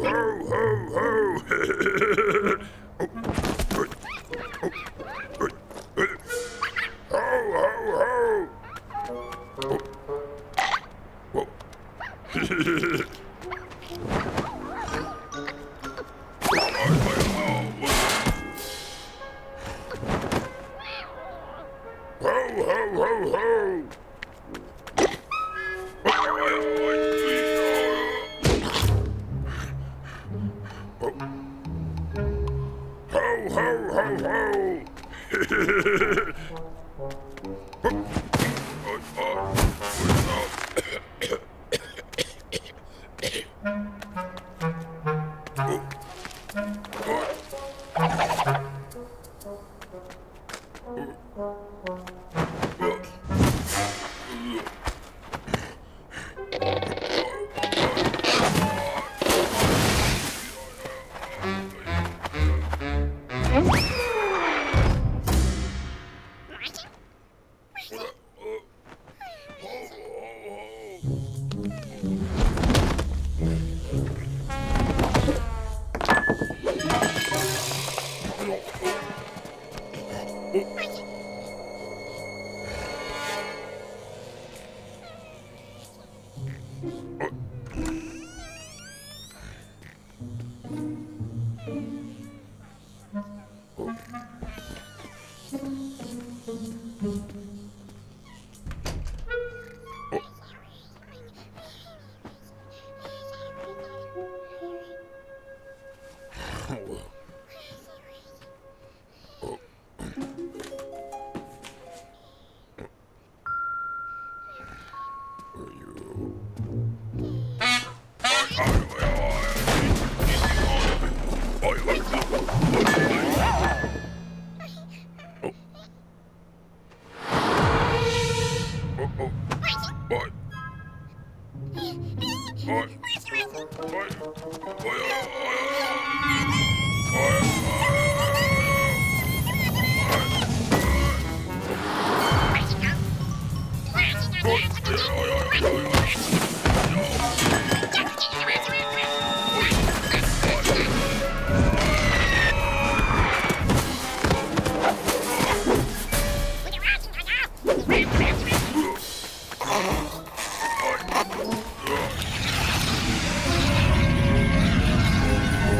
ho, ho, ho. Oh,